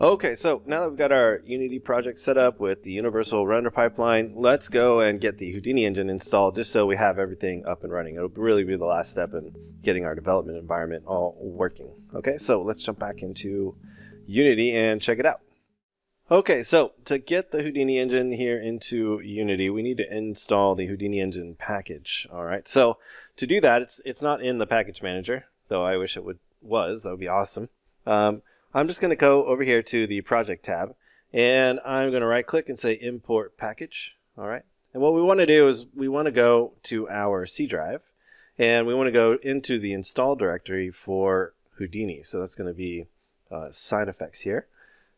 Okay, so now that we've got our Unity project set up with the Universal Render Pipeline, let's go and get the Houdini engine installed just so we have everything up and running. It'll really be the last step in getting our development environment all working. Okay, so let's jump back into Unity and check it out. Okay, so to get the Houdini engine here into Unity, we need to install the Houdini engine package. All right, so to do that, it's not in the package manager, though I wish it was. That would be awesome. I'm just going to go over here to the project tab, and I'm going to right click and say import package. All right. And what we want to do is we want to go to our C drive, and we want to go into the install directory for Houdini. So that's going to be SideFX here.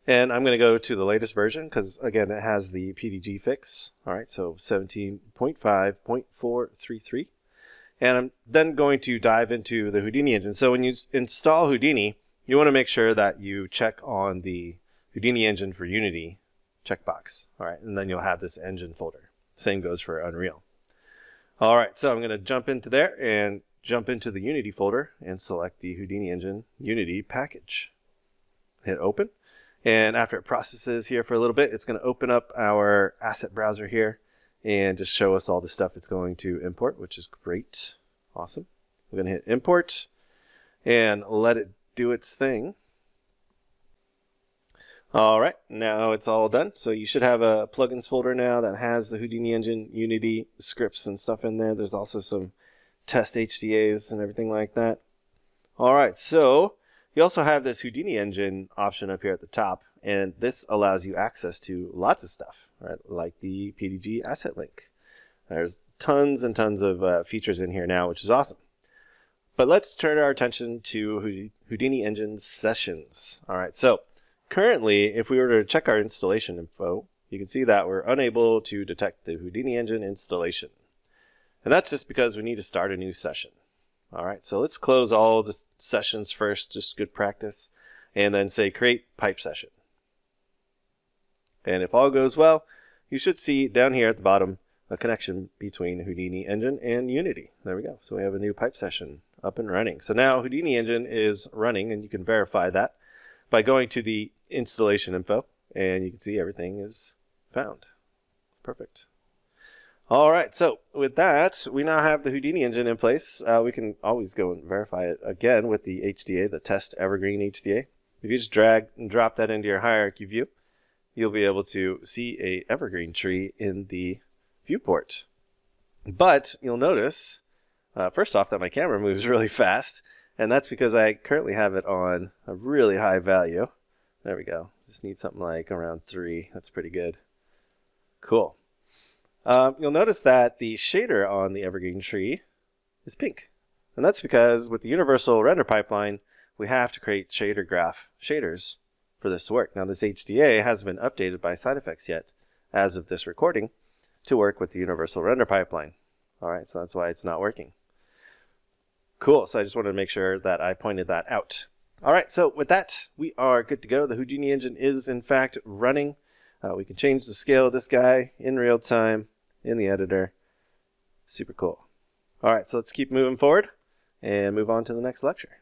And I'm going to go to the latest version because, again, it has the PDG fix. All right. So 17.5.433. And I'm then going to dive into the Houdini engine. So when you install Houdini, you want to make sure that you check on the Houdini engine for Unity checkbox. All right. And then you'll have this engine folder. Same goes for Unreal. All right. So I'm going to jump into there and jump into the Unity folder and select the Houdini engine Unity package. Hit open. And after it processes here for a little bit, it's going to open up our asset browser here and just show us all the stuff it's going to import, which is great. Awesome. We're going to hit import and let it do its thing. All right, now it's all done. So you should have a plugins folder now that has the Houdini engine, Unity scripts and stuff in there. There's also some test HDAs and everything like that. All right, so you also have this Houdini engine option up here at the top, and this allows you access to lots of stuff, right? Like the PDG asset link. There's tons and tons of features in here now, which is awesome. But let's turn our attention to Houdini engine sessions. All right, so currently, if we were to check our installation info, you can see that we're unable to detect the Houdini engine installation. And that's just because we need to start a new session. All right, so let's close all the sessions first, just good practice, and then say create pipe session. And if all goes well, you should see down here at the bottom a connection between Houdini engine and Unity. There we go. So we have a new pipe session up and running. So now Houdini engine is running, and you can verify that by going to the installation info, and you can see everything is found. Perfect. All right, so with that, we now have the Houdini engine in place. We can always go and verify it again with the HDA, the test evergreen HDA. If you just drag and drop that into your hierarchy view, you'll be able to see an evergreen tree in the viewport. But you'll notice, first off, that my camera moves really fast, and that's because I currently have it on a really high value. There we go. Just need something like around 3. That's pretty good. Cool. You'll notice that the shader on the evergreen tree is pink. And that's because with the Universal Render Pipeline, we have to create shader graph shaders for this to work. Now, this HDA hasn't been updated by SideFX yet, as of this recording, to work with the Universal Render Pipeline. All right, so that's why it's not working. Cool, so I just wanted to make sure that I pointed that out. All right, so with that, we are good to go. The Houdini engine is, in fact, running. We can change the scale of this guy in real time in the editor. Super cool. All right, so let's keep moving forward and move on to the next lecture.